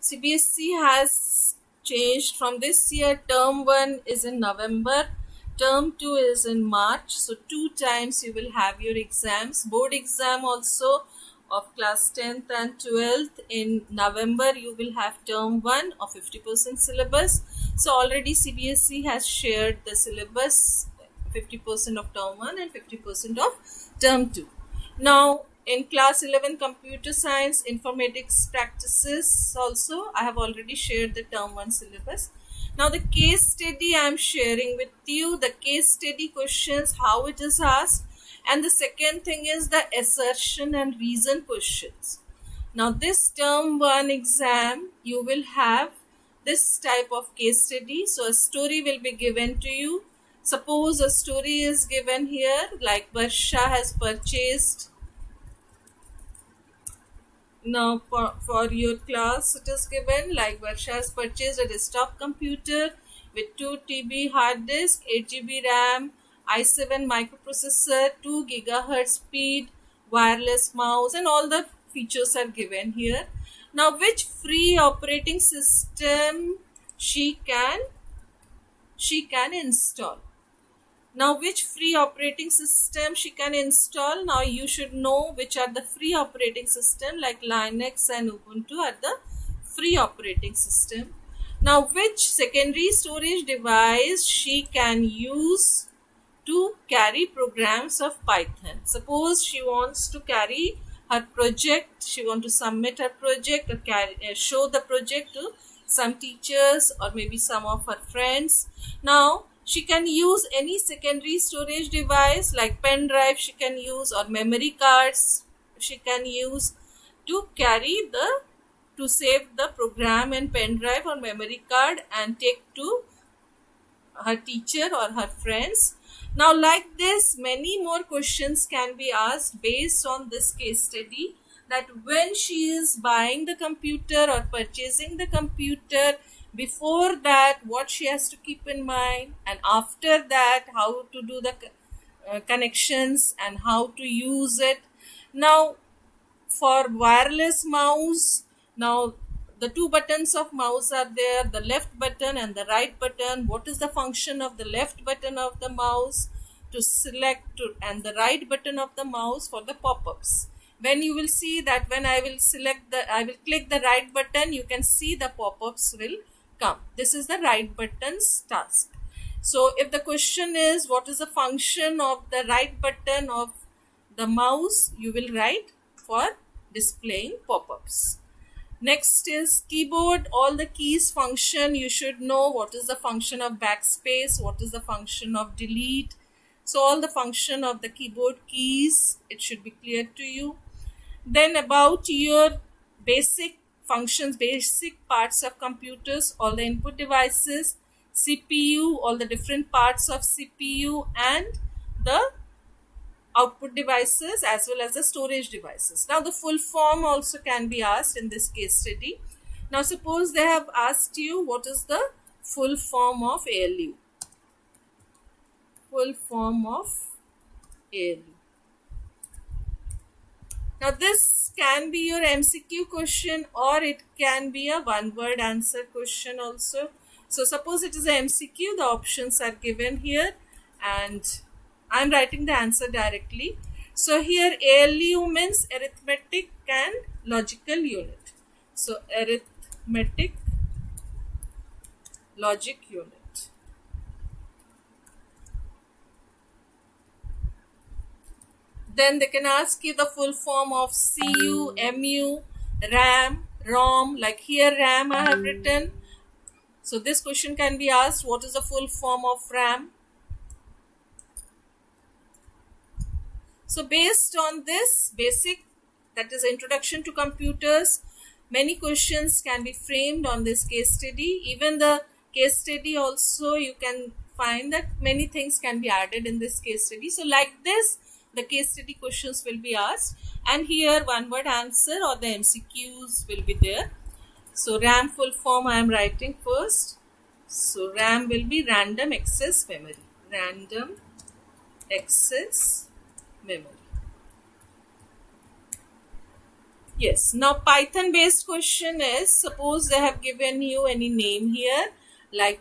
CBSE has changed from this year. Term 1 is in November, term 2 is in March. So 2 times you will have your exams. Board exam also of class 10th and 12th in November. You will have term 1 of 50% syllabus. So already CBSE has shared the syllabus, 50% of term 1 and 50% of term 2. Now in class 11 computer science informatics practices also I have already shared the term 1 syllabus. Now the case study I am sharing with you, the case study questions, how it is asked, and the second thing is the assertion and reason questions. Now this term 1 exam you will have this type of case study. So a story will be given to you. Suppose a story is given here like Barsha has purchased. Now for your class it is given like Barsha has purchased a desktop computer with 2 TB hard disk, 8 GB RAM, i7 microprocessor, 2 GHz speed, wireless mouse, and all the features are given here. Now which free operating system she can install. Now which free operating system she can install. Now you should know which are the free operating system, like Linux and Ubuntu are the free operating system. Now which secondary storage device she can use to carry programs of Python. Suppose she wants to carry her project, she wants to submit her project or show the project to some teachers or maybe some of her friends. Now she can use any secondary storage device like pen drive she can use, or memory cards she can use to carry to save the program in pen drive or memory card and take to her teacher or her friends. Now like this many more questions can be asked based on this case study, that when she is buying the computer or purchasing the computer, before that what she has to keep in mind, and after that how to do the connections and how to use it. Now for wireless mouse, now the 2 buttons of mouse are there, the left button and the right button. What is the function of the left button of the mouse to select and the right button of the mouse for the pop-ups? When you will see that when I will click the right button, you can see the pop-ups will come. This is the right button's task. So if the question is what is the function of the right button of the mouse, you will write for displaying pop-ups. Next is keyboard. All the keys function you should know. What is the function of backspace? What is the function of delete? So all the function of the keyboard keys, it should be clear to you. Then about your basic functions, basic parts of computers, all the input devices, CPU, all the different parts of CPU and the output devices as well as the storage devices. Now the full form also can be asked in this case study. Now suppose they have asked you what is the full form of ALU. Full form of ALU. Now this can be your MCQ question or it can be a one-word answer question also. So suppose it is a MCQ, the options are given here and I am writing the answer directly. So here ALU means arithmetic and logical unit. So arithmetic logic unit. Then they can ask you the full form of CU, MU, RAM, ROM. Like here RAM I have written. So this question can be asked, what is the full form of RAM? So based on this basic, that is introduction to computers, many questions can be framed on this case study. Even the case study also you can find that many things can be added in this case study. So like this the case study questions will be asked and here one word answer or the MCQs will be there. So RAM full form I am writing first. So RAM will be random access memory. Random access memory. Yes, now Python based question is, suppose they have given you any name here, like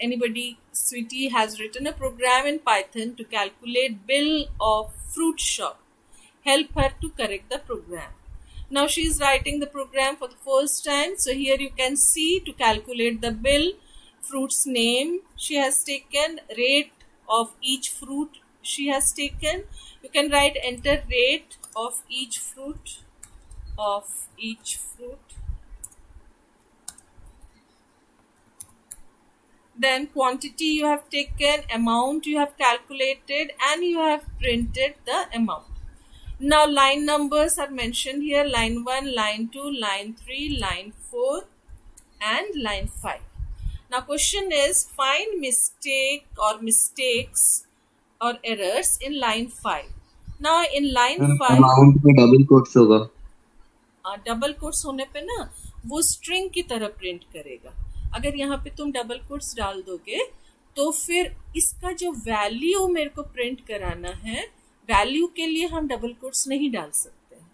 anybody, Sweetie has written a program in Python to calculate bill of fruit shop. Help her to correct the program. Now she is writing the program for the first time. So here you can see to calculate the bill, fruit's name she has taken, rate of each fruit she has taken. You can write enter rate of each fruit then quantity you have taken, amount you have calculated, and you have printed the amount. Now line numbers are mentioned here, line 1, line 2, line 3, line 4 and line 5. Now question is, find mistake or mistakes or errors in line 5. Now in line 5, amount में double quotes होगा. Double quotes होने पे ना वो string की तरह print करेगा. अगर यहाँ पे तुम डबल कोट्स डाल दोगे तो फिर इसका जो वैल्यू मेरे को प्रिंट कराना है, वैल्यू के लिए हम डबल कोट्स नहीं डाल सकते हैं,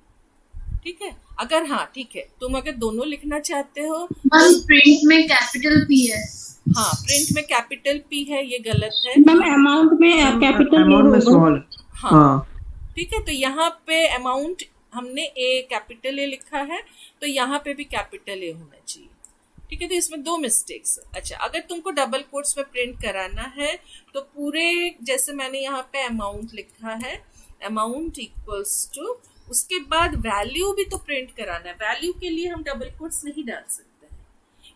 ठीक है? अगर हाँ ठीक है, तुम अगर दोनों लिखना चाहते हो, मैम प्रिंट में कैपिटल पी है, हाँ प्रिंट में कैपिटल पी है, ये गलत है मैम, अमाउंट में कैपिटल, हाँ ठीक है, तो यहाँ पे अमाउंट हमने ए कैपिटल ए लिखा है तो यहाँ पे भी कैपिटल ए होना चाहिए, ठीक है? तो इसमें दो मिस्टेक्स है. अच्छा, अगर तुमको डबल कोट्स में प्रिंट कराना है तो पूरे, जैसे मैंने यहाँ पे अमाउंट लिखा है, अमाउंट इक्वल्स टू, उसके बाद वैल्यू भी तो प्रिंट कराना है, वैल्यू के लिए हम डबल कोट्स नहीं डाल सकते हैं.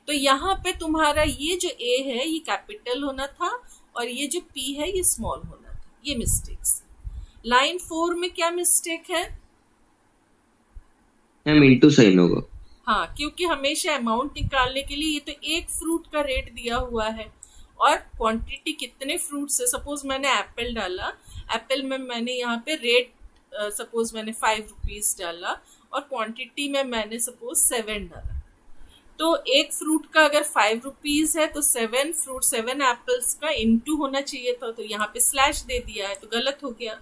तो यहाँ पे तुम्हारा ये जो ए है ये कैपिटल होना था और ये जो पी है ये स्मॉल होना था, ये मिस्टेक्स. लाइन 4 में क्या मिस्टेक है? इंटू साइन होगा, हाँ, क्योंकि हमेशा अमाउंट निकालने के लिए ये तो एक फ्रूट का रेट दिया हुआ है और क्वांटिटी कितने फ्रूट से, सपोज मैंने एप्पल डाला, एप्पल में मैंने यहाँ पे रेट सपोज मैंने 5 रुपीज डाला और क्वांटिटी में मैंने सपोज 7 डाला. तो एक फ्रूट का अगर 5 रुपीज है तो 7 एप्पल्स का इनटू होना चाहिए था, तो यहाँ पे स्लैश दे दिया है तो गलत हो गया,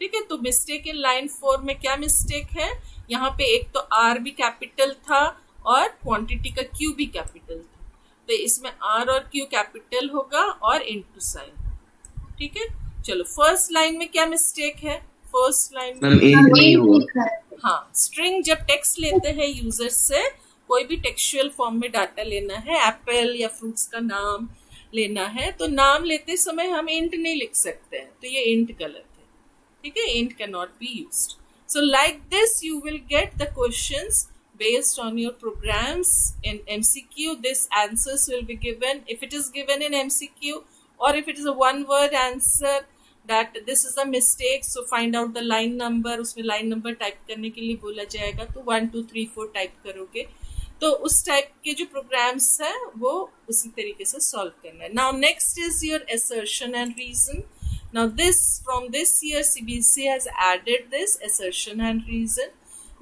ठीक है? तो मिस्टेक इन लाइन 4 में क्या मिस्टेक है? यहाँ पे एक तो आर भी कैपिटल था और क्वांटिटी का क्यू भी कैपिटल था, तो इसमें आर और क्यू कैपिटल होगा और इनटू साइन, ठीक है? चलो फर्स्ट लाइन में क्या मिस्टेक है? फर्स्ट लाइन में, हाँ, स्ट्रिंग जब टेक्स्ट लेते हैं यूजर से, कोई भी टेक्सुअल फॉर्म में डाटा लेना है, एप्पल या फ्रूट्स का नाम लेना है, तो नाम लेते समय हम इंट नहीं लिख सकते हैं, तो ये इंट गलत, ठीक है? Int cannot be used. So like this, you will get the questions based on your programs in MCQ. This answers will be given if it is given in MCQ, or if it is a one-word answer that this is a mistake. So find out the line number. उसमें line number type करने के लिए बोला जाएगा, तो 1, 2, 3, 4 type करोगे. तो उस type के जो programs हैं, वो उसी तरीके से solve करना है. Now next is your assertion and reason. Now this, from this year CBSE has added this assertion and reason.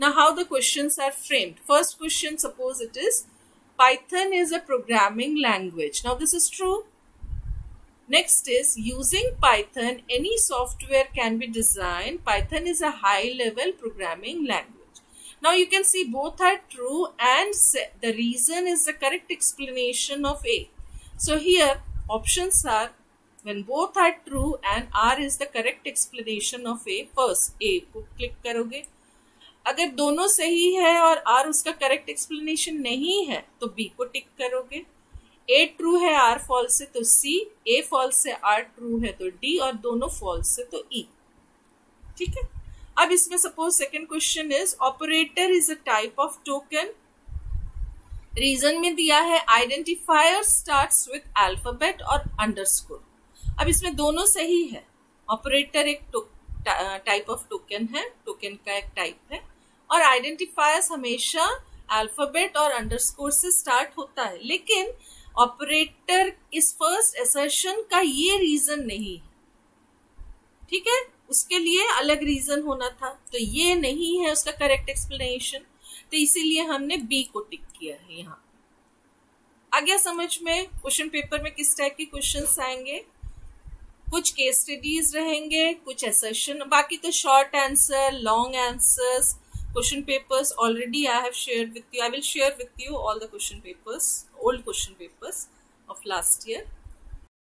Now how the questions are framed. First question, suppose it is Python is a programming language. Now this is true. Next is, using Python any software can be designed. Python is a high level programming language. Now you can see both are true and the reason is the correct explanation of A. So here options are, when both are true and R is the correct explanation of A, first A को click करोगे. अगर दोनों सही है और R उसका correct explanation नहीं है तो B को tick करोगे. A true है R false है तो C, A false है R true है तो D और दोनों false है तो E, ठीक है? अब इसमें suppose second question is, operator is a type of token. Reason में दिया है identifier starts with alphabet or underscore. अब इसमें दोनों सही है, ऑपरेटर एक टाइप ऑफ टोकन है, टोकन का एक टाइप है, और आइडेंटिफायर्स हमेशा अल्फाबेट और अंडरस्कोर से स्टार्ट होता है. लेकिन ऑपरेटर इस फर्स्ट एसर्शन का ये रीजन नहीं है, ठीक है? उसके लिए अलग रीजन होना था, तो ये नहीं है उसका करेक्ट एक्सप्लेनेशन, तो इसीलिए हमने बी को टिक किया है. यहाँ आ गया समझ में क्वेश्चन पेपर में किस टाइप के क्वेश्चंस आएंगे. कुछ केस स्टडीज रहेंगे, कुछ एसर्शन, बाकी तो short answer, long answers, Question papers already I have shared with you. I will share with you all the question papers, old question papers of last year.